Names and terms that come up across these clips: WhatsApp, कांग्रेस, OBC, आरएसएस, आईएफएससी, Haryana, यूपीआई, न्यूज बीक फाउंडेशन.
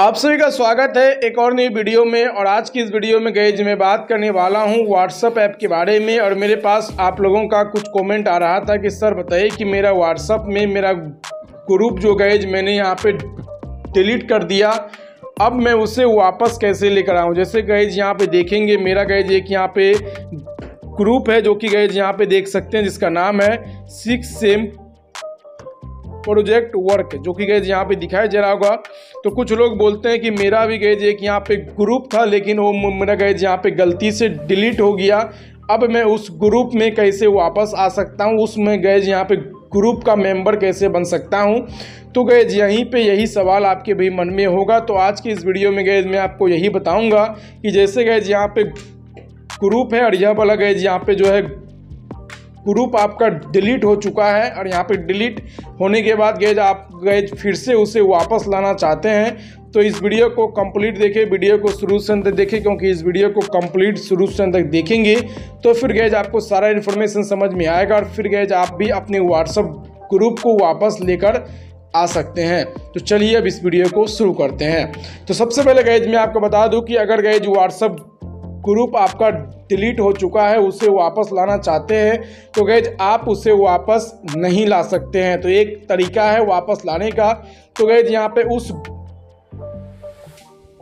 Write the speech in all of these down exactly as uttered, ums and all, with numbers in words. आप सभी का स्वागत है एक और नई वीडियो में। और आज की इस वीडियो में गाइस मैं बात करने वाला हूं WhatsApp ऐप के बारे में। और मेरे पास आप लोगों का कुछ कमेंट आ रहा था कि सर बताइए कि मेरा WhatsApp में मेरा ग्रुप जो गाइस मैंने यहां पे डिलीट कर दिया, अब मैं उसे वापस कैसे लेकर आऊं। जैसे गाइस यहां पे देखेंगे मेरा गाइस एक यहाँ पे ग्रुप है जो कि गाइस यहाँ पे देख सकते हैं जिसका नाम है सिक्स सेम प्रोजेक्ट वर्क, जो कि गाइस यहाँ पे दिखाया जा रहा होगा। तो कुछ लोग बोलते हैं कि मेरा भी गाइस एक यहाँ पे ग्रुप था लेकिन वो मेरा गाइस यहाँ पे गलती से डिलीट हो गया, अब मैं उस ग्रुप में कैसे वापस आ सकता हूँ, उसमें गाइस यहाँ पे ग्रुप का मेंबर कैसे बन सकता हूँ। तो गाइस यहीं पे यही सवाल आपके भी मन में होगा। तो आज की इस वीडियो में गाइस मैं आपको यही बताऊँगा कि जैसे गाइस यहाँ पे ग्रुप है और यह वाला गाइस यहाँ पे जो है ग्रुप आपका डिलीट हो चुका है, और यहाँ पे डिलीट होने के बाद गाइस आप गाइस फिर से उसे वापस लाना चाहते हैं तो इस वीडियो को कंप्लीट देखें, वीडियो को शुरू से अंत तक देखें, क्योंकि इस वीडियो को कंप्लीट शुरू से अंत तक देखेंगे तो फिर गाइस आपको सारा इन्फॉर्मेशन समझ में आएगा और फिर गाइस आप भी अपने व्हाट्सएप ग्रुप को वापस लेकर आ सकते हैं। तो चलिए अब इस वीडियो को शुरू करते हैं। तो सबसे पहले गाइस मैं आपको बता दूँ कि अगर गाइस व्हाट्सएप ग्रुप आपका डिलीट हो चुका है, उसे वापस लाना चाहते हैं तो गाइस आप उसे वापस नहीं ला सकते हैं। तो एक तरीका है वापस लाने का, तो गाइस यहाँ पे उस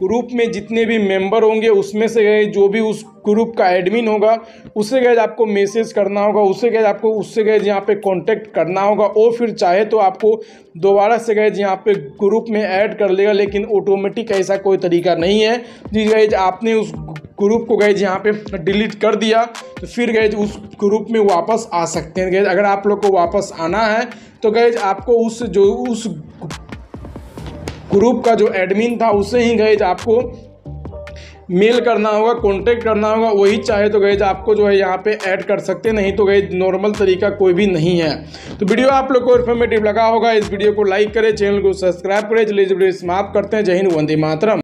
ग्रुप में जितने भी मेंबर होंगे उसमें से गाइस जो भी उस ग्रुप का एडमिन होगा उससे गाइस आपको मैसेज करना होगा, उससे गाइस आपको उससे गाइस यहाँ पे कांटेक्ट करना होगा। और फिर चाहे तो आपको दोबारा से गाइस यहाँ पे ग्रुप में ऐड कर लेगा, लेकिन ऑटोमेटिक ऐसा कोई तरीका नहीं है जी गाइस आपने उस ग्रुप को गाइस यहाँ पे डिलीट कर दिया तो फिर गाइस उस ग्रुप में वापस आ सकते हैं। गाइस अगर आप लोग को वापस आना है तो गाइस आपको उस जो उस ग्रुप का जो एडमिन था उसे ही गाइस आपको मेल करना होगा, कांटेक्ट करना होगा, वही चाहे तो गाइस आपको जो है यहाँ पे ऐड कर सकते, नहीं तो गाइस नॉर्मल तरीका कोई भी नहीं है। तो वीडियो आप लोग को इन्फॉर्मेटिव लगा होगा, इस वीडियो को लाइक करें, चैनल को सब्सक्राइब करें। चलिए वीडियो समाप्त करते हैं। जय हिंद, वंदे मातरम।